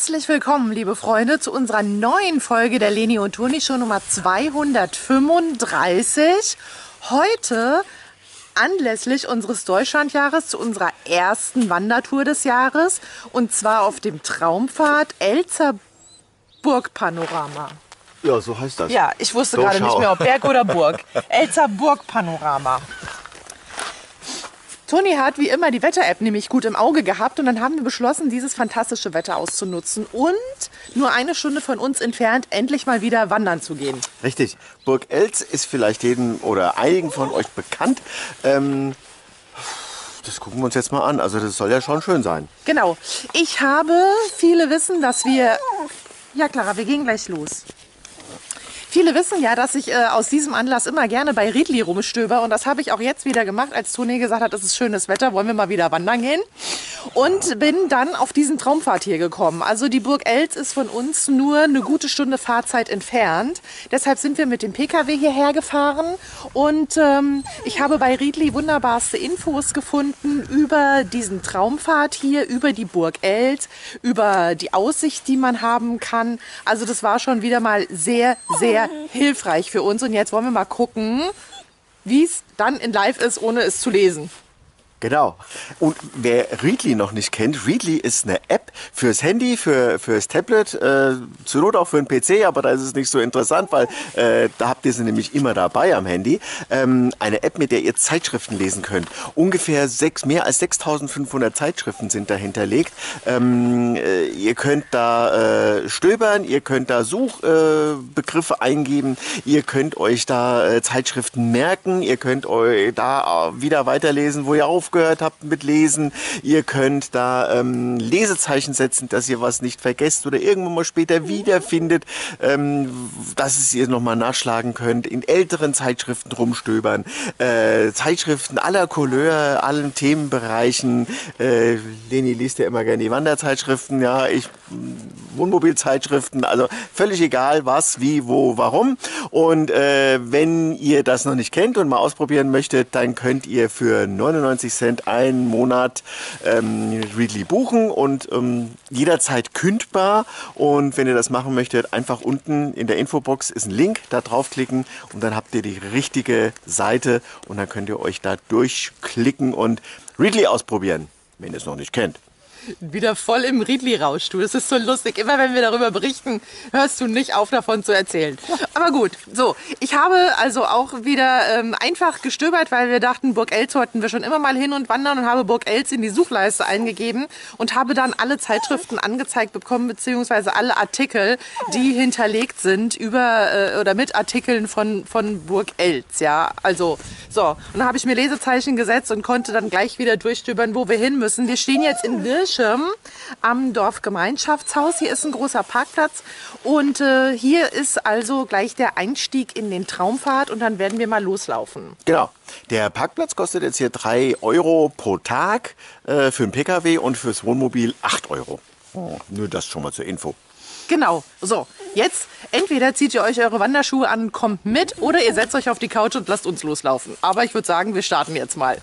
Herzlich willkommen, liebe Freunde, zu unserer neuen Folge der Leni und Toni Show Nummer 235. Heute anlässlich unseres Deutschlandjahres zu unserer ersten Wandertour des Jahres und zwar auf dem Traumpfad Eltzer Burgpanorama. Ja, so heißt das. Ja, ich wusste gerade nicht mehr, ob Berg oder Burg. Eltzer Burgpanorama. Toni hat wie immer die Wetter-App nämlich gut im Auge gehabt und dann haben wir beschlossen, dieses fantastische Wetter auszunutzen und nur eine Stunde von uns entfernt endlich mal wieder wandern zu gehen. Richtig. Burg Eltz ist vielleicht jedem oder einigen von euch bekannt. Das gucken wir uns jetzt mal an. Also das soll ja schon schön sein. Genau. Ich habe, viele wissen, dass wir... Ja, Clara, wir gehen gleich los. Viele wissen ja, dass ich aus diesem Anlass immer gerne bei Readly rumstöber und das habe ich auch jetzt wieder gemacht, als Toni gesagt hat, es ist schönes Wetter, wollen wir mal wieder wandern gehen und bin dann auf diesen Traumpfad hier gekommen. Also die Burg Eltz ist von uns nur eine gute Stunde Fahrzeit entfernt, deshalb sind wir mit dem PKW hierher gefahren und ich habe bei Readly wunderbarste Infos gefunden über diesen Traumpfad hier, über die Burg Eltz, über die Aussicht, die man haben kann. Also das war schon wieder mal sehr, sehr hilfreich für uns. Und jetzt wollen wir mal gucken, wie es dann in live ist, ohne es zu lesen. Genau. Und wer Readly noch nicht kennt, Readly ist eine App fürs Handy, fürs Tablet, zur Not auch für den PC, aber da ist es nicht so interessant, weil da habt ihr sie nämlich immer dabei am Handy. Eine App, mit der ihr Zeitschriften lesen könnt. Ungefähr mehr als 6.500 Zeitschriften sind da hinterlegt. Ihr könnt da stöbern, ihr könnt da Suchbegriffe eingeben, ihr könnt euch da Zeitschriften merken, ihr könnt euch da wieder weiterlesen, wo ihr aufgehört habt mit Lesen. Ihr könnt da Lesezeichen setzen, dass ihr was nicht vergesst oder irgendwann mal später wiederfindet, dass ihr nochmal nachschlagen könnt, in älteren Zeitschriften rumstöbern, Zeitschriften aller Couleur, allen Themenbereichen. Leni liest ja immer gerne die Wanderzeitschriften, ja, ich Wohnmobilzeitschriften, also völlig egal, was, wie, wo, warum. Und wenn ihr das noch nicht kennt und mal ausprobieren möchtet, dann könnt ihr für 99 Cent einen Monat Readly buchen und jederzeit kündbar. Und wenn ihr das machen möchtet, einfach unten in der Infobox ist ein Link, da draufklicken und dann habt ihr die richtige Seite und dann könnt ihr euch da durchklicken und Readly ausprobieren, wenn ihr es noch nicht kennt. Wieder voll im Readly-Rausch, du. Das ist so lustig. Immer wenn wir darüber berichten, hörst du nicht auf, davon zu erzählen. Aber gut, so. Ich habe also auch wieder einfach gestöbert, weil wir dachten, Burg Eltz wollten wir schon immer mal hin und wandern und habe Burg Eltz in die Suchleiste eingegeben und habe dann alle Zeitschriften angezeigt bekommen, beziehungsweise alle Artikel, die hinterlegt sind über oder mit Artikeln von Burg Eltz. Ja, also so. Und dann habe ich mir Lesezeichen gesetzt und konnte dann gleich wieder durchstöbern, wo wir hin müssen. Wir stehen jetzt in Wierschem am Dorfgemeinschaftshaus. Hier ist ein großer Parkplatz und hier ist also gleich der Einstieg in den Traumpfad und dann werden wir mal loslaufen. Genau. Der Parkplatz kostet jetzt hier 3 € pro Tag für den PKW und fürs Wohnmobil 8 €. Oh, nur das schon mal zur Info. Genau. So, jetzt entweder zieht ihr euch eure Wanderschuhe an und kommt mit oder ihr setzt euch auf die Couch und lasst uns loslaufen. Aber ich würde sagen, wir starten jetzt mal.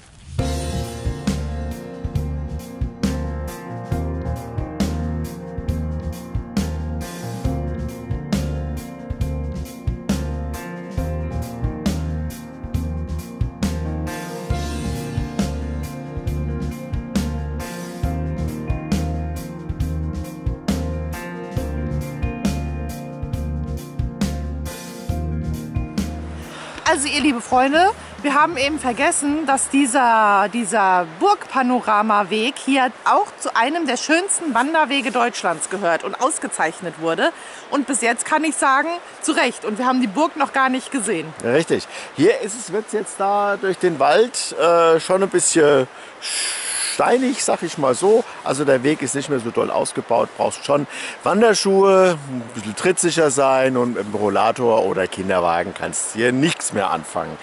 Also ihr liebe Freunde, wir haben eben vergessen, dass dieser Burgpanoramaweg hier auch zu einem der schönsten Wanderwege Deutschlands gehört und ausgezeichnet wurde. Und bis jetzt kann ich sagen, zu Recht. Und wir haben die Burg noch gar nicht gesehen. Richtig. Hier wird es jetzt da durch den Wald schon ein bisschen steinig, sag ich mal so. Also der Weg ist nicht mehr so doll ausgebaut. Brauchst schon Wanderschuhe, ein bisschen trittsicher sein und mit dem Rollator oder Kinderwagen kannst hier nichts mehr anfangen.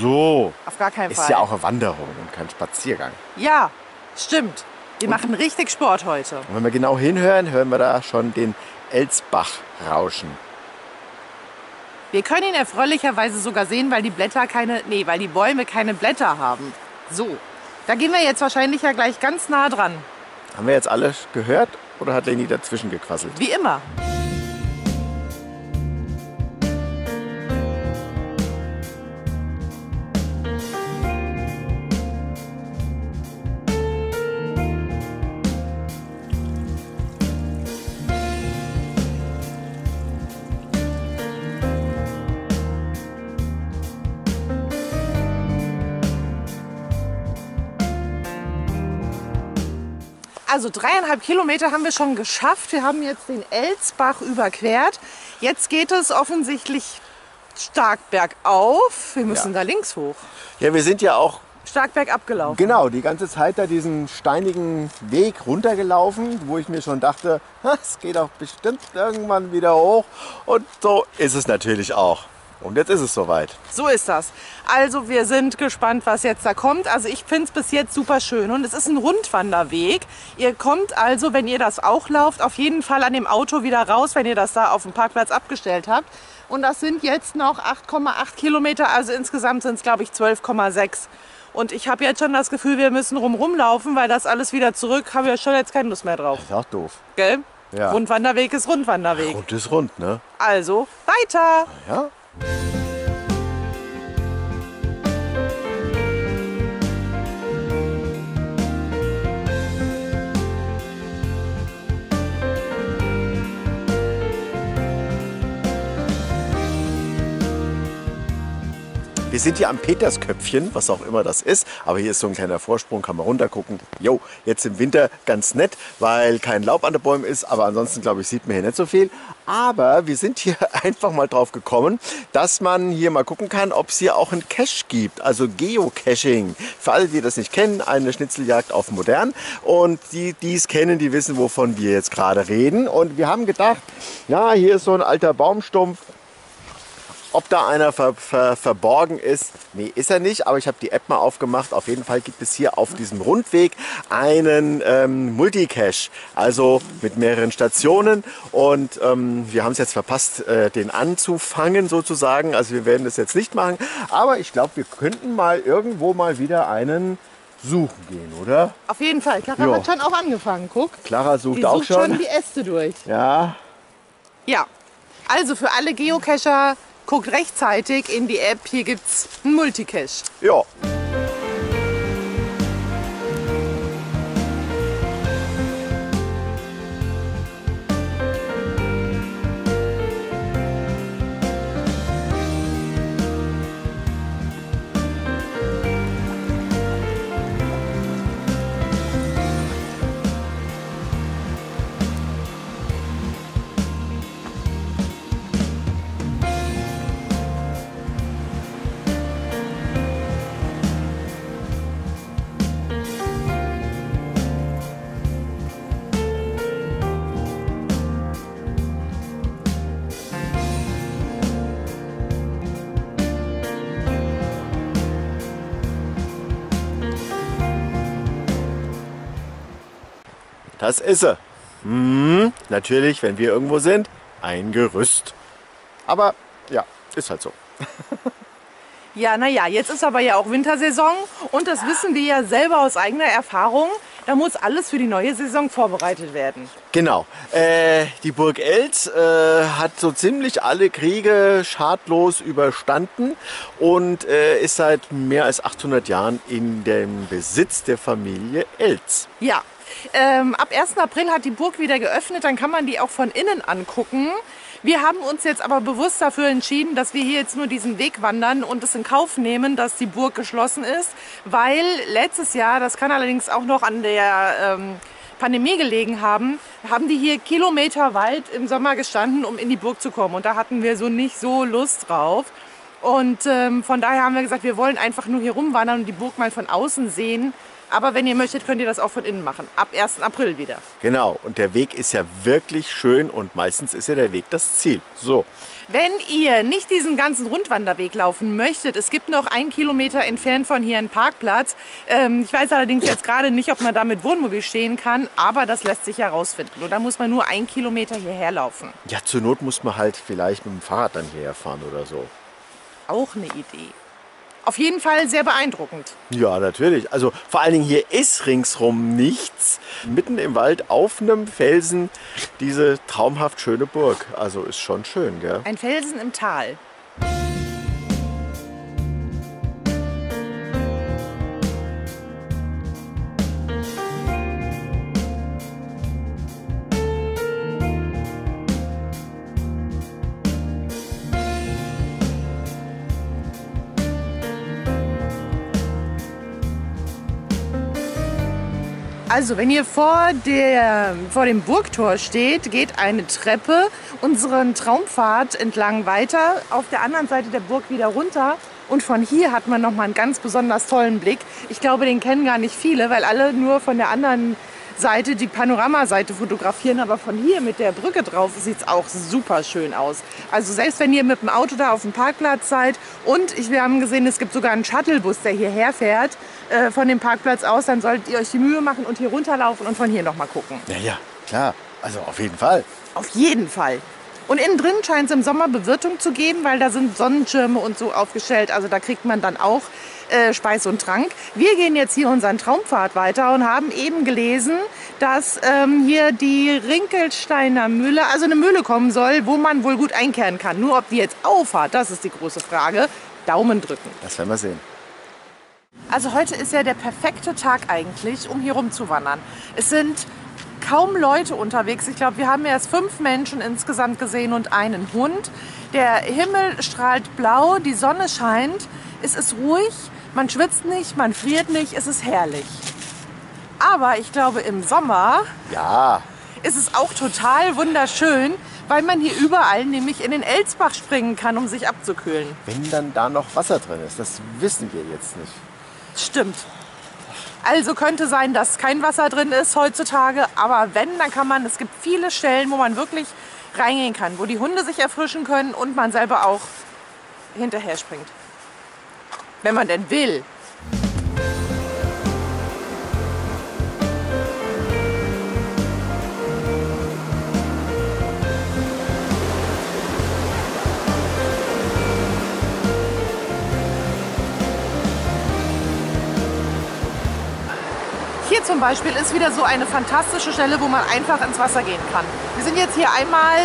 So. Auf gar keinen Fall. Ist ja auch eine Wanderung und kein Spaziergang. Ja, stimmt. Wir machen richtig Sport heute. Und wenn wir genau hinhören, hören wir da schon den Elzbach rauschen. Wir können ihn erfreulicherweise sogar sehen, weil die Bäume keine Blätter haben. So. Da gehen wir jetzt wahrscheinlich ja gleich ganz nah dran. Haben wir jetzt alles gehört Oder hat Leni dazwischen gequasselt? Wie immer. Also 3,5 Kilometer haben wir schon geschafft. Wir haben jetzt den Elzbach überquert. Jetzt geht es offensichtlich stark bergauf. Wir müssen da links hoch. Ja, wir sind ja auch stark bergab gelaufen. Genau, die ganze Zeit da diesen steinigen Weg runtergelaufen, wo ich mir schon dachte, es geht doch bestimmt irgendwann wieder hoch. Und so ist es natürlich auch. Und jetzt ist es soweit. So ist das. Also wir sind gespannt, was jetzt da kommt. Also ich finde es bis jetzt super schön. Und es ist ein Rundwanderweg. Ihr kommt also, wenn ihr das auch lauft, auf jeden Fall an dem Auto wieder raus, wenn ihr das da auf dem Parkplatz abgestellt habt. Und das sind jetzt noch 8,8 Kilometer. Also insgesamt sind es, glaube ich, 12,6. Und ich habe jetzt schon das Gefühl, wir müssen rumlaufen, weil das alles wieder zurück, haben wir schon jetzt keine Lust mehr drauf. Das ist auch doof. Gell? Ja. Rundwanderweg ist Rundwanderweg. Rund ist rund, ne? Also weiter! Ja. Wir sind hier am Petersköpfchen, was auch immer das ist, aber hier ist so ein kleiner Vorsprung, kann man runtergucken. Jo, jetzt im Winter ganz nett, weil kein Laub an den Bäumen ist, aber ansonsten, glaube ich, sieht man hier nicht so viel. Aber wir sind hier einfach mal drauf gekommen, dass man hier mal gucken kann, ob es hier auch einen Cache gibt, also Geocaching. Für alle, die das nicht kennen, eine Schnitzeljagd auf modern. Und die, die es kennen, die wissen, wovon wir jetzt gerade reden. Und wir haben gedacht, ja, hier ist so ein alter Baumstumpf. Ob da einer verborgen ist, nee, ist er nicht, aber ich habe die App mal aufgemacht. Auf jeden Fall gibt es hier auf diesem Rundweg einen Multicache, also mit mehreren Stationen. Und wir haben es jetzt verpasst, den anzufangen sozusagen. Also wir werden das jetzt nicht machen, aber ich glaube, wir könnten mal irgendwo mal wieder einen suchen gehen, oder? Auf jeden Fall. Clara hat schon auch angefangen, guck. Clara sucht auch schon. Die sucht schon die Äste durch. Ja. Ja, also für alle Geocacher, guckt rechtzeitig in die App, hier gibt es einen Multicache. Ja. Das ist sie. Natürlich, wenn wir irgendwo sind, ein Gerüst. Aber ja, ist halt so. Ja, naja, jetzt ist aber ja auch Wintersaison und das wissen wir ja selber aus eigener Erfahrung. Da muss alles für die neue Saison vorbereitet werden. Genau. Die Burg Eltz hat so ziemlich alle Kriege schadlos überstanden und ist seit mehr als 800 Jahren in dem Besitz der Familie Eltz. Ja. Ab 1. April hat die Burg wieder geöffnet, dann kann man die auch von innen angucken. Wir haben uns jetzt aber bewusst dafür entschieden, dass wir hier jetzt nur diesen Weg wandern und es in Kauf nehmen, dass die Burg geschlossen ist, weil letztes Jahr, das kann allerdings auch noch an der Pandemie gelegen haben, haben die hier kilometerweit im Sommer gestanden, um in die Burg zu kommen. Und da hatten wir so nicht so Lust drauf. Und von daher haben wir gesagt, wir wollen einfach nur hier rumwandern und die Burg mal von außen sehen. Aber wenn ihr möchtet, könnt ihr das auch von innen machen. Ab 1. April wieder. Genau. Und der Weg ist ja wirklich schön und meistens ist ja der Weg das Ziel. So. Wenn ihr nicht diesen ganzen Rundwanderweg laufen möchtet, es gibt noch 1 Kilometer entfernt von hier einen Parkplatz. Ich weiß allerdings jetzt gerade nicht, ob man da mit Wohnmobil stehen kann, aber das lässt sich herausfinden. Und da muss man nur 1 Kilometer hierher laufen. Ja, zur Not muss man halt vielleicht mit dem Fahrrad dann hierher fahren oder so. Auch eine Idee. auf jeden Fall sehr beeindruckend. Ja, natürlich. Also vor allen Dingen hier ist ringsrum nichts. Mitten im Wald auf einem Felsen diese traumhaft schöne Burg. Also ist schon schön, gell? Ein Felsen im Tal. Also, wenn ihr vor dem Burgtor steht, geht eine Treppe unseren Traumpfad entlang weiter, auf der anderen Seite der Burg wieder runter. Und von hier hat man nochmal einen ganz besonders tollen Blick. Ich glaube, den kennen gar nicht viele, weil alle nur von der anderen Seite, die Panoramaseite, fotografieren. Aber von hier mit der Brücke drauf sieht es auch super schön aus. Also selbst wenn ihr mit dem Auto da auf dem Parkplatz seid und wir haben gesehen, es gibt sogar einen Shuttlebus, der hierher fährt von dem Parkplatz aus, dann solltet ihr euch die Mühe machen und hier runterlaufen und von hier nochmal gucken. Ja, ja, klar. Also auf jeden Fall. Auf jeden Fall. Und innen drin scheint es im Sommer Bewirtung zu geben, weil da sind Sonnenschirme und so aufgestellt. Also da kriegt man dann auch Speis und Trank. Wir gehen jetzt hier unseren Traumpfad weiter und haben eben gelesen, dass hier die Ringelsteiner Mühle, also eine Mühle kommen soll, wo man wohl gut einkehren kann. Nur ob die jetzt aufhat, das ist die große Frage. Daumen drücken. Das werden wir sehen. Also heute ist ja der perfekte Tag eigentlich, um hier rumzuwandern. Es sind kaum Leute unterwegs. Ich glaube, wir haben erst 5 Menschen insgesamt gesehen und einen Hund. Der Himmel strahlt blau, die Sonne scheint, es ist ruhig, man schwitzt nicht, man friert nicht, es ist herrlich. Aber ich glaube, im Sommer ist es auch total wunderschön, weil man hier überall nämlich in den Elzbach springen kann, um sich abzukühlen. Wenn dann da noch Wasser drin ist, das wissen wir jetzt nicht. Stimmt. Also könnte sein, dass kein Wasser drin ist heutzutage, aber wenn, dann kann man, es gibt viele Stellen, wo man wirklich reingehen kann, wo die Hunde sich erfrischen können und man selber auch hinterher springt. Wenn man denn will. Zum Beispiel ist wieder so eine fantastische Stelle, wo man einfach ins Wasser gehen kann. Wir sind jetzt hier einmal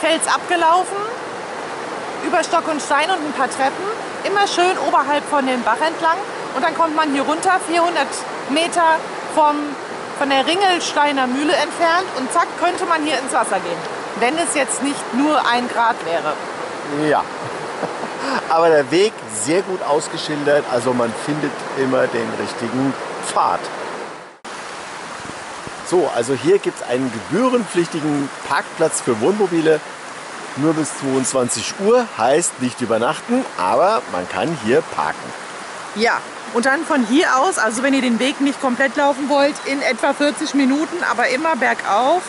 Fels abgelaufen, über Stock und Stein und ein paar Treppen, immer schön oberhalb von dem Bach entlang und dann kommt man hier runter, 400 Meter von der Ringelsteiner Mühle entfernt und zack, könnte man hier ins Wasser gehen, wenn es jetzt nicht nur 1 Grad wäre. Ja. Aber der Weg sehr gut ausgeschildert, also man findet immer den richtigen Pfad. So, also hier gibt es einen gebührenpflichtigen Parkplatz für Wohnmobile. Nur bis 22 Uhr, heißt nicht übernachten, aber man kann hier parken. Ja, und dann von hier aus, also wenn ihr den Weg nicht komplett laufen wollt, in etwa 40 Minuten, aber immer bergauf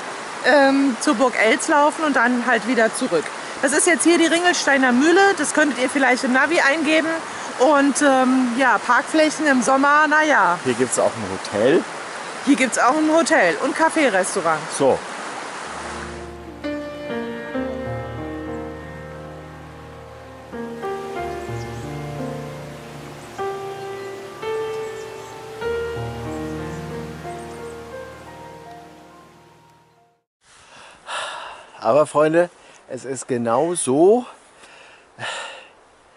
zur Burg Eltz laufen und dann halt wieder zurück. Das ist jetzt hier die Ringelsteiner Mühle, das könntet ihr vielleicht im Navi eingeben. Und ja, Parkflächen im Sommer, naja. Hier gibt es auch ein Hotel. Hier gibt es auch ein Hotel und Café-Restaurant. So. Aber Freunde, es ist genau so,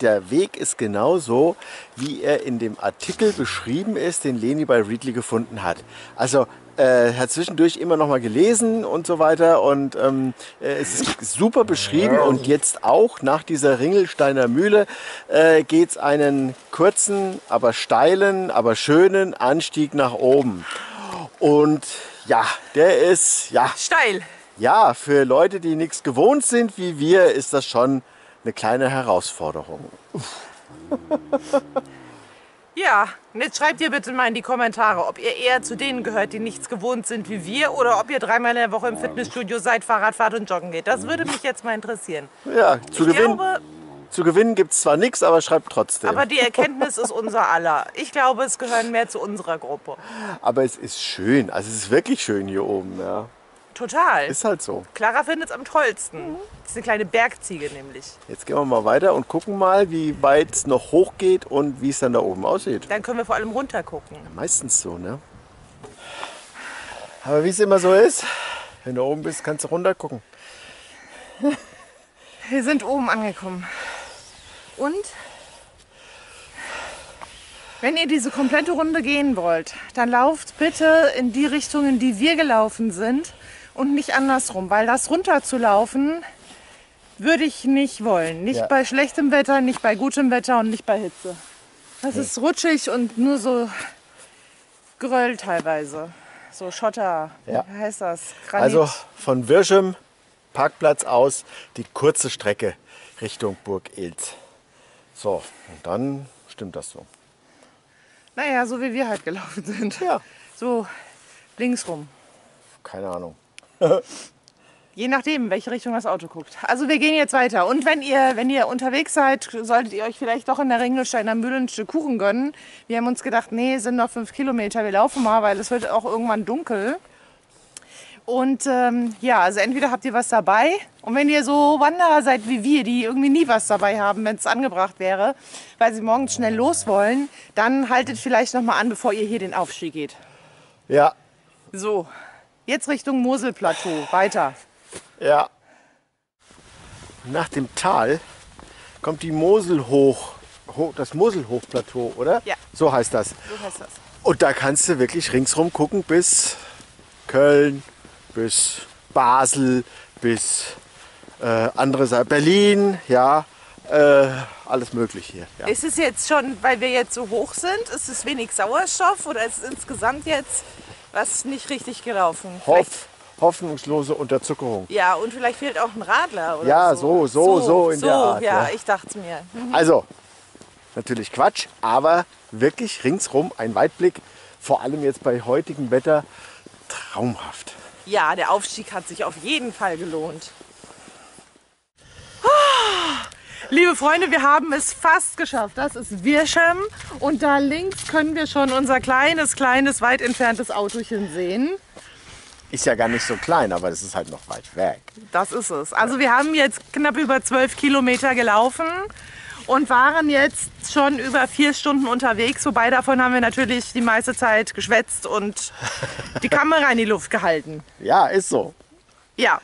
der Weg ist genau so, wie er in dem Artikel beschrieben ist, den Leni bei Readly gefunden hat. Also hat zwischendurch immer noch mal gelesen und so weiter und es ist super beschrieben und jetzt auch nach dieser Ringelsteiner Mühle geht es einen kurzen, aber steilen, aber schönen Anstieg nach oben. Und ja, der ist steil. Ja, für Leute, die nichts gewohnt sind wie wir, ist das schon eine kleine Herausforderung. Ja, und jetzt schreibt ihr bitte mal in die Kommentare, ob ihr eher zu denen gehört, die nichts gewohnt sind wie wir oder ob ihr 3-mal in der Woche im Fitnessstudio seid, Fahrrad fahrt und joggen geht. Das würde mich jetzt mal interessieren. Ja, zu gewinnen gibt es zwar nichts, aber schreibt trotzdem. Aber die Erkenntnis ist unser aller. Ich glaube, es gehören mehr zu unserer Gruppe. Aber es ist schön, also es ist wirklich schön hier oben, ja. Total. Ist halt so. Clara findet es am tollsten. Mhm. Das ist eine kleine Bergziege nämlich. Jetzt gehen wir mal weiter und gucken mal, wie weit es noch hoch geht und wie es dann da oben aussieht. Dann können wir vor allem runter gucken. Ja, meistens so, ne? Aber wie es immer so ist, wenn du oben bist, kannst du runter gucken. Wir sind oben angekommen. Und wenn ihr diese komplette Runde gehen wollt, dann lauft bitte in die Richtungen, die wir gelaufen sind und nicht andersrum, weil das runterzulaufen würde ich nicht wollen. Nicht bei schlechtem Wetter, nicht bei gutem Wetter und nicht bei Hitze. Das ist rutschig und nur so Geröll teilweise. So Schotter, wie heißt das? Granit. Also von Wierschem Parkplatz aus die kurze Strecke Richtung Burg Eltz. So, und dann stimmt das so. Naja, so wie wir halt gelaufen sind. Ja. So links rum. Keine Ahnung. Je nachdem, in welche Richtung das Auto guckt. Also wir gehen jetzt weiter. Und wenn ihr unterwegs seid, solltet ihr euch vielleicht doch in der Ringelsteiner Mühle ein Stück Kuchen gönnen. Wir haben uns gedacht, nee, sind noch 5 Kilometer, wir laufen mal, weil es wird auch irgendwann dunkel. Und ja, also entweder habt ihr was dabei. Und wenn ihr so Wanderer seid wie wir, die irgendwie nie was dabei haben, wenn es angebracht wäre, weil sie morgens schnell los wollen, dann haltet vielleicht noch mal an, bevor ihr hier den Aufstieg geht. Ja. So, jetzt Richtung Moselplateau, weiter. Ja. Nach dem Tal kommt die Mosel hoch, das Moselhochplateau, oder? Ja. So heißt das. So heißt das. Und da kannst du wirklich ringsrum gucken bis Köln, bis Basel, bis andere Seite, Berlin, ja, alles möglich hier. Ja. Ist es jetzt schon, weil wir jetzt so hoch sind, ist es wenig Sauerstoff oder ist es insgesamt jetzt was nicht richtig gelaufen? Hoffnungslose Unterzuckerung. Ja, und vielleicht fehlt auch ein Radler oder ja, so. Ja, so in der Art. Ja, ich dachte es mir. Mhm. Also, natürlich Quatsch, aber wirklich ringsrum ein Weitblick, vor allem jetzt bei heutigem Wetter, traumhaft. Ja, der Aufstieg hat sich auf jeden Fall gelohnt. Liebe Freunde, wir haben es fast geschafft. Das ist Wierschem und da links können wir schon unser kleines, weit entferntes Autochen sehen. Ist ja gar nicht so klein, aber das ist halt noch weit weg. Das ist es. Also wir haben jetzt knapp über 12 Kilometer gelaufen und waren jetzt schon über 4 Stunden unterwegs. Wobei davon haben wir natürlich die meiste Zeit geschwätzt und die Kamera in die Luft gehalten. Ja, ist so. Ja.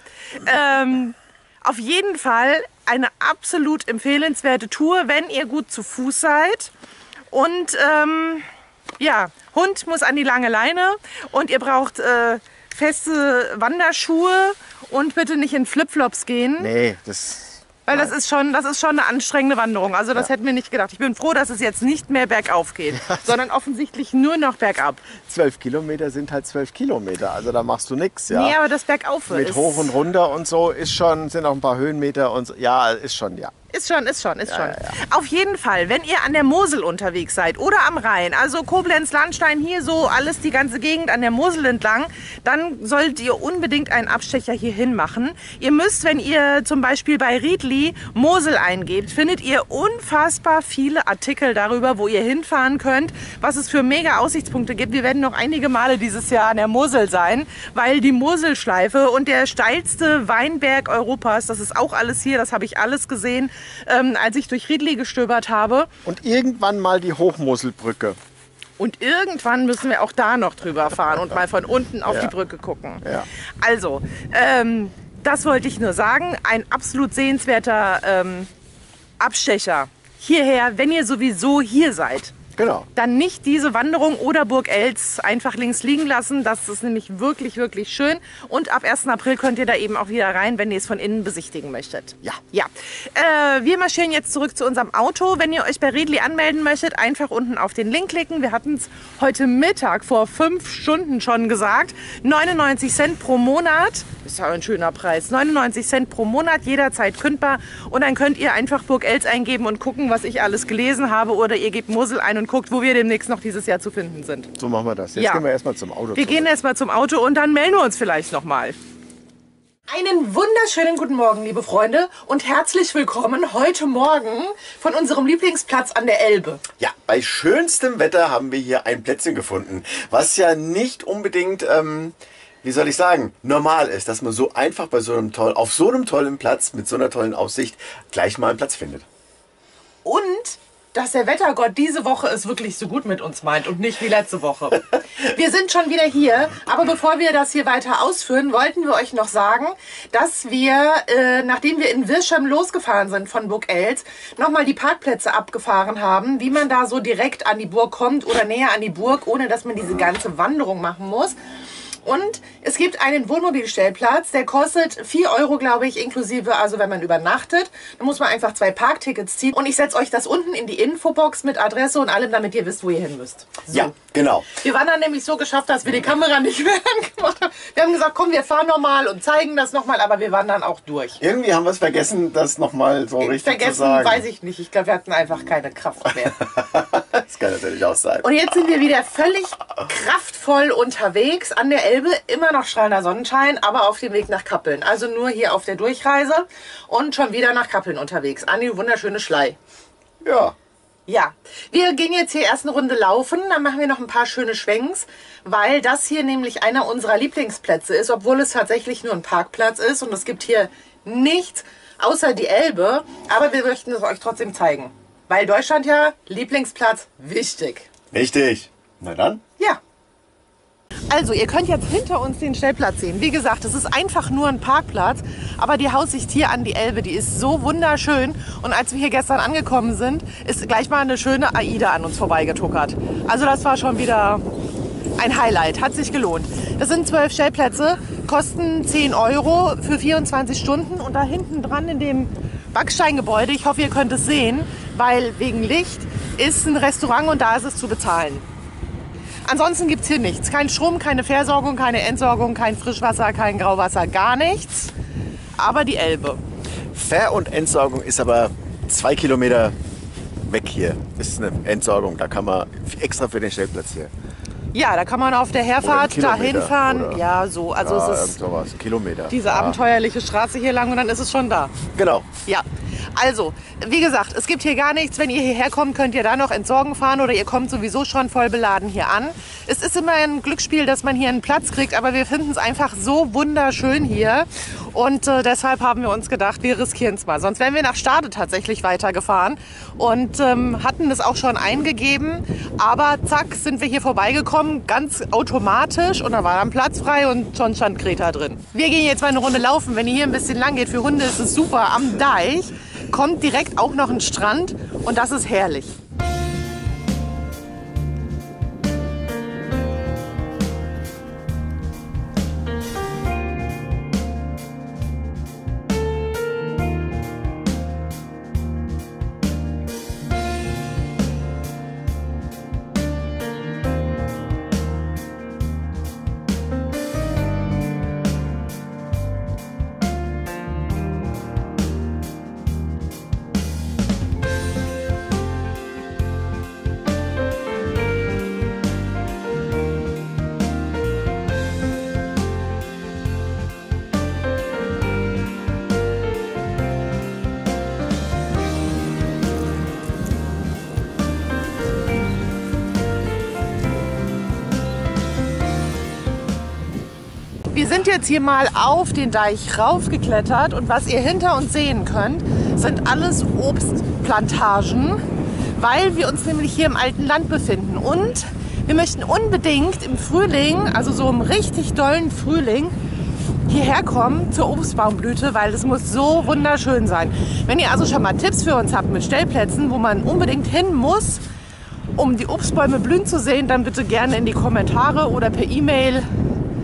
Auf jeden Fall eine absolut empfehlenswerte Tour, wenn ihr gut zu Fuß seid. Und ja, Hund muss an die lange Leine und ihr braucht feste Wanderschuhe und bitte nicht in Flipflops gehen. Nee, weil das ist schon eine anstrengende Wanderung. Also das hätten wir nicht gedacht. Ich bin froh, dass es jetzt nicht mehr bergauf geht, sondern offensichtlich nur noch bergab. 12 Kilometer sind halt 12 Kilometer. Also da machst du nichts, ja. Nee, aber das Bergauf mit hoch und runter und so ist schon, sind auch ein paar Höhenmeter und so. Ja, ist schon. Ja. Auf jeden Fall, wenn ihr an der Mosel unterwegs seid oder am Rhein, also Koblenz, Lahnstein, hier so alles die ganze Gegend an der Mosel entlang, dann solltet ihr unbedingt einen Abstecher hierhin machen. Ihr müsst, wenn ihr zum Beispiel bei Readly Mosel eingebt, findet ihr unfassbar viele Artikel darüber, wo ihr hinfahren könnt, was es für mega Aussichtspunkte gibt. Wir werden noch einige Male dieses Jahr an der Mosel sein, weil die Moselschleife und der steilste Weinberg Europas, das ist auch alles hier, das habe ich alles gesehen, als ich durch Readly gestöbert habe. Und irgendwann mal die Hochmoselbrücke. Und irgendwann müssen wir auch da noch drüber fahren und mal von unten auf die Brücke gucken. Ja. Also, das wollte ich nur sagen. Ein absolut sehenswerter Abstecher hierher, wenn ihr sowieso hier seid. Genau. Dann nicht diese Wanderung oder Burg Eltz einfach links liegen lassen. Das ist nämlich wirklich, wirklich schön. Und ab 1. April könnt ihr da eben auch wieder rein, wenn ihr es von innen besichtigen möchtet. Ja. Ja. Wir marschieren jetzt zurück zu unserem Auto. Wenn ihr euch bei Readly anmelden möchtet, einfach unten auf den Link klicken. Wir hatten es heute Mittag vor 5 Stunden schon gesagt. 99 Cent pro Monat. Ist ja ein schöner Preis. 99 Cent pro Monat, jederzeit kündbar. Und dann könnt ihr einfach Burg Eltz eingeben und gucken, was ich alles gelesen habe. Oder ihr gebt Mosel ein und guckt, wo wir demnächst noch dieses Jahr zu finden sind. So machen wir das. Jetzt gehen wir erstmal zum Auto. Wir gehen erstmal zum Auto und dann melden wir uns vielleicht nochmal. Einen wunderschönen guten Morgen, liebe Freunde, und herzlich willkommen heute Morgen von unserem Lieblingsplatz an der Elbe. Ja, bei schönstem Wetter haben wir hier ein Plätzchen gefunden, was ja nicht unbedingt wie soll ich sagen, normal ist, dass man so einfach bei so einem auf so einem tollen Platz mit so einer tollen Aussicht gleich mal einen Platz findet. Und dass der Wettergott diese Woche es wirklich so gut mit uns meint und nicht wie letzte Woche. Wir sind schon wieder hier, aber bevor wir das hier weiter ausführen, wollten wir euch noch sagen, dass wir, nachdem wir in Wierschem losgefahren sind von Burg Eltz, nochmal die Parkplätze abgefahren haben, wie man da so direkt an die Burg kommt oder näher an die Burg, ohne dass man diese ganze Wanderung machen muss. Und es gibt einen Wohnmobilstellplatz, der kostet 4 Euro, glaube ich, inklusive, also wenn man übernachtet. Dann muss man einfach 2 Parktickets ziehen. Und ich setze euch das unten in die Infobox mit Adresse und allem, damit ihr wisst, wo ihr hin müsst. So. Ja, genau. Wir waren dann nämlich so geschafft, dass wir die Kamera nicht mehr angemacht haben. Wir haben gesagt, komm, wir fahren nochmal und zeigen das nochmal, aber wir waren dann auch durch. Irgendwie haben wir es vergessen, das nochmal so richtig zu sagen. Vergessen, weiß ich nicht. Ich glaube, wir hatten einfach keine Kraft mehr. Das kann natürlich auch sein. Und jetzt sind wir wieder völlig kraftvoll unterwegs an der Elbe. Immer noch strahlender Sonnenschein, aber auf dem Weg nach Kappeln. Also nur hier auf der Durchreise und schon wieder nach Kappeln unterwegs. An die wunderschöne Schlei. Ja. Ja. Wir gehen jetzt hier erst eine Runde laufen, dann machen wir noch ein paar schöne Schwenks, weil das hier nämlich einer unserer Lieblingsplätze ist, obwohl es tatsächlich nur ein Parkplatz ist und es gibt hier nichts außer die Elbe. Aber wir möchten es euch trotzdem zeigen, weil Deutschland ja Lieblingsplatz wichtig. Richtig. Na dann. Ja. Also, ihr könnt jetzt hinter uns den Stellplatz sehen. Wie gesagt, es ist einfach nur ein Parkplatz, aber die Aussicht hier an die Elbe, die ist so wunderschön. Und als wir hier gestern angekommen sind, ist gleich mal eine schöne Aida an uns vorbeigetuckert. Also das war schon wieder ein Highlight, hat sich gelohnt. Das sind 12 Stellplätze, kosten 10 Euro für 24 Stunden. Und da hinten dran in dem Backsteingebäude, ich hoffe, ihr könnt es sehen, weil wegen Licht ist ein Restaurant und da ist es zu bezahlen. Ansonsten gibt es hier nichts. Kein Strom, keine Versorgung, keine Entsorgung, kein Frischwasser, kein Grauwasser, gar nichts. Aber die Elbe. Ver- und Entsorgung ist aber 2 Kilometer weg hier. Ist eine Entsorgung. Da kann man extra für den Stellplatz hier. Ja, da kann man auf der Herfahrt dahin fahren. Ja, so. Also ja, es ist sowas. Kilometer. Diese abenteuerliche Straße hier lang und dann ist es schon da. Genau. Ja. Also, wie gesagt, es gibt hier gar nichts. Wenn ihr hierher kommt, könnt ihr da noch entsorgen fahren oder ihr kommt sowieso schon voll beladen hier an. Es ist immer ein Glücksspiel, dass man hier einen Platz kriegt, aber wir finden es einfach so wunderschön hier. Und deshalb haben wir uns gedacht, wir riskieren es mal. Sonst wären wir nach Stade tatsächlich weitergefahren und hatten das auch schon eingegeben. Aber zack, sind wir hier vorbeigekommen, ganz automatisch. Und da war dann Platz frei und schon stand Greta drin. Wir gehen jetzt mal eine Runde laufen. Wenn ihr hier ein bisschen lang geht, für Hunde ist es super am Deich. Kommt direkt auch noch ein Strand und das ist herrlich. Wir sind jetzt hier mal auf den Deich raufgeklettert und was ihr hinter uns sehen könnt, sind alles Obstplantagen, weil wir uns nämlich hier im alten Land befinden. Und wir möchten unbedingt im Frühling, also so im richtig dollen Frühling, hierher kommen zur Obstbaumblüte, weil es muss so wunderschön sein. Wenn ihr also schon mal Tipps für uns habt mit Stellplätzen, wo man unbedingt hin muss, um die Obstbäume blühen zu sehen, dann bitte gerne in die Kommentare oder per E-Mail.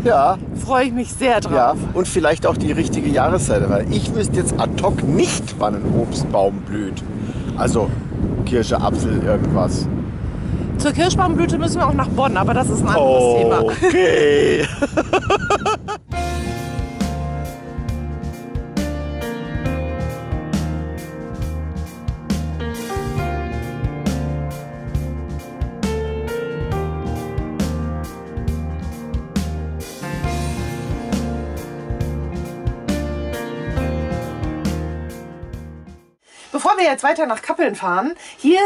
Ja. Freue ich mich sehr drauf. Ja, und vielleicht auch die richtige Jahreszeit, weil ich wüsste jetzt ad hoc nicht, wann ein Obstbaum blüht. Also Kirsche, Apfel, irgendwas. Zur Kirschbaumblüte müssen wir auch nach Bonn, aber das ist ein anderes Thema. Okay. Bevor bevor wir jetzt weiter nach Kappeln fahren, hier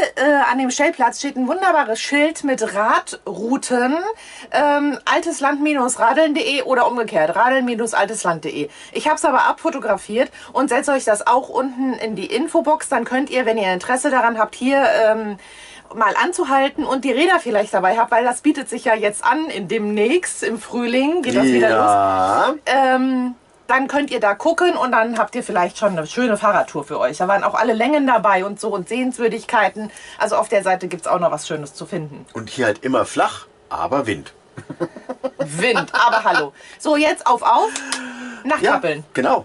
an dem Stellplatz steht ein wunderbares Schild mit Radrouten, altesland-radeln.de oder umgekehrt, radeln-altesland.de. Ich habe es aber abfotografiert und setze euch das auch unten in die Infobox, dann könnt ihr, wenn ihr Interesse daran habt, hier mal anzuhalten und die Räder vielleicht dabei habt, weil das bietet sich ja jetzt an, demnächst im Frühling geht das wieder los. Dann könnt ihr da gucken und dann habt ihr vielleicht schon eine schöne Fahrradtour für euch. Da waren auch alle Längen dabei und so und Sehenswürdigkeiten. Also auf der Seite gibt es auch noch was Schönes zu finden. Und hier halt immer flach, aber Wind. Wind, aber hallo. So, jetzt auf, nach Kappeln. Genau.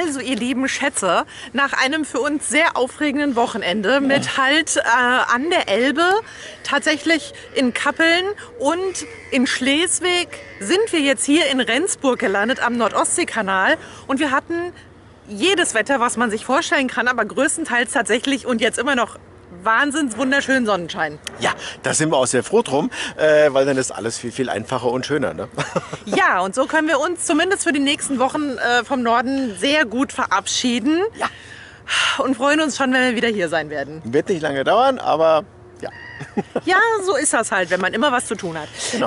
Also ihr lieben Schätze, nach einem für uns sehr aufregenden Wochenende mit Halt an der Elbe, tatsächlich in Kappeln und in Schleswig sind wir jetzt hier in Rendsburg gelandet am Nord-Ostsee-Kanal und wir hatten jedes Wetter, was man sich vorstellen kann, aber größtenteils tatsächlich und jetzt immer noch wahnsinns wunderschönen Sonnenschein. Ja, da sind wir auch sehr froh drum, weil dann ist alles viel, viel einfacher und schöner. Ne? Ja, und so können wir uns zumindest für die nächsten Wochen vom Norden sehr gut verabschieden. Ja. Und freuen uns schon, wenn wir wieder hier sein werden. Wird nicht lange dauern, aber ja. Ja, so ist das halt, wenn man immer was zu tun hat. Genau.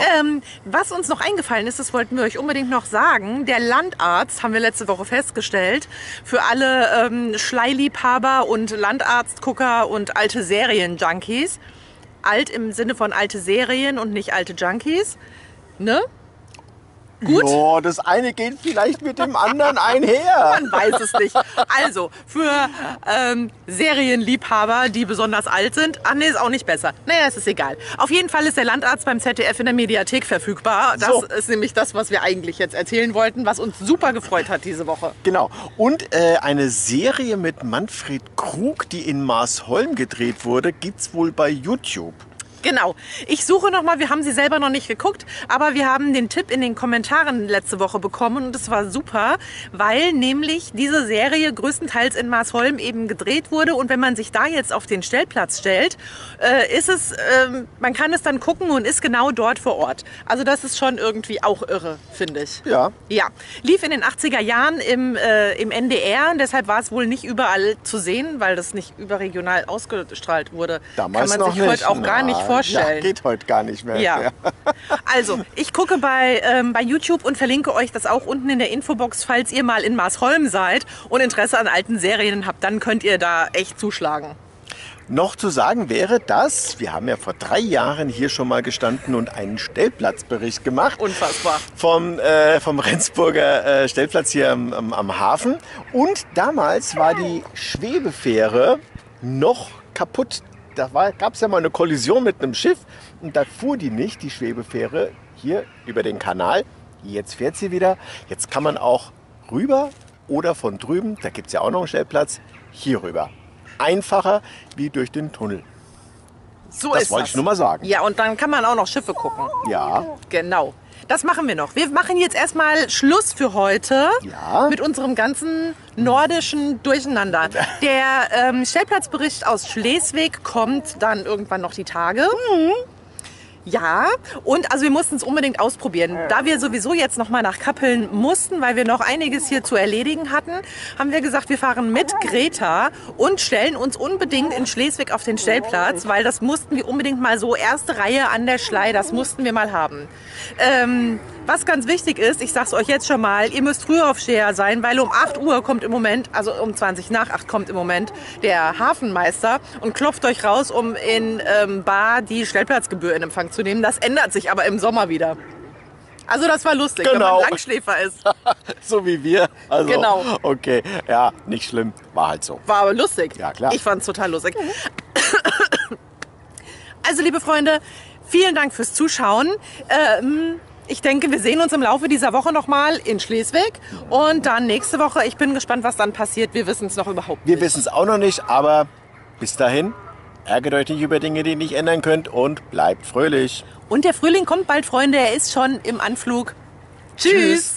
Was uns noch eingefallen ist, das wollten wir euch unbedingt noch sagen. Der Landarzt, haben wir letzte Woche festgestellt, für alle Schleiliebhaber und Landarztgucker und alte Serien-Junkies. Alt im Sinne von alte Serien und nicht alte Junkies. Ne? Gut. Oh, das eine geht vielleicht mit dem anderen einher. Man weiß es nicht. Also, für Serienliebhaber, die besonders alt sind, ach nee, ist auch nicht besser. Naja, es ist egal. Auf jeden Fall ist der Landarzt beim ZDF in der Mediathek verfügbar. Das ist nämlich das, was wir eigentlich jetzt erzählen wollten, was uns super gefreut hat diese Woche. Genau. Und eine Serie mit Manfred Krug, die in Maasholm gedreht wurde, gibt's wohl bei YouTube. Genau. Ich suche nochmal, wir haben sie selber noch nicht geguckt, aber wir haben den Tipp in den Kommentaren letzte Woche bekommen und es war super, weil nämlich diese Serie größtenteils in Maasholm eben gedreht wurde und wenn man sich da jetzt auf den Stellplatz stellt, ist es, man kann es dann gucken und ist genau dort vor Ort. Also das ist schon irgendwie auch irre, finde ich. Ja. Ja. Lief in den 80er Jahren im NDR, deshalb war es wohl nicht überall zu sehen, weil das nicht überregional ausgestrahlt wurde. Damals kann man sich heute auch gar nicht vorstellen. Ja, geht heute gar nicht mehr. Ja. Also, ich gucke bei YouTube und verlinke euch das auch unten in der Infobox, falls ihr mal in Maasholm seid und Interesse an alten Serien habt, dann könnt ihr da echt zuschlagen. Noch zu sagen wäre, dass wir haben ja vor 3 Jahren hier schon mal gestanden und einen Stellplatzbericht gemacht. Unfassbar. Vom Rendsburger Stellplatz hier am Hafen. Und damals war die Schwebefähre noch kaputt. Da gab es ja mal eine Kollision mit einem Schiff und da fuhr die nicht, die Schwebefähre, hier über den Kanal. Jetzt fährt sie wieder. Jetzt kann man auch rüber oder von drüben, da gibt es ja auch noch einen Stellplatz, hier rüber. Einfacher wie durch den Tunnel. So ist das. Das wollte ich nur mal sagen. Ja, und dann kann man auch noch Schiffe gucken. Ja. Genau. Das machen wir noch. Wir machen jetzt erstmal Schluss für heute mit unserem ganzen nordischen Durcheinander. Der Stellplatzbericht aus Schleswig kommt dann irgendwann noch die Tage. Mhm. Ja, und also wir mussten es unbedingt ausprobieren. Da wir sowieso jetzt nochmal nach Kappeln mussten, weil wir noch einiges hier zu erledigen hatten, haben wir gesagt, wir fahren mit Greta und stellen uns unbedingt in Schleswig auf den Stellplatz, weil das mussten wir unbedingt mal so, erste Reihe an der Schlei, das mussten wir mal haben. Was ganz wichtig ist, ich sag's euch jetzt schon mal, ihr müsst Frühaufsteher sein, weil um 8 Uhr kommt im Moment, also um 20 nach 8 kommt im Moment der Hafenmeister und klopft euch raus, um in Bar die Stellplatzgebühr in Empfang zu nehmen. Das ändert sich aber im Sommer wieder. Also das war lustig, genau. Wenn man Langschläfer ist. So wie wir. Also, genau. Okay, ja, nicht schlimm, war halt so. War aber lustig. Ja, klar. Ich fand's total lustig. Mhm. Also liebe Freunde, vielen Dank fürs Zuschauen. Ich denke, wir sehen uns im Laufe dieser Woche nochmal in Schleswig und dann nächste Woche. Ich bin gespannt, was dann passiert. Wir wissen es noch überhaupt nicht. Wir wissen es auch noch nicht, aber bis dahin, ärgert euch nicht über Dinge, die ihr nicht ändern könnt und bleibt fröhlich. Und der Frühling kommt bald, Freunde. Er ist schon im Anflug. Tschüss.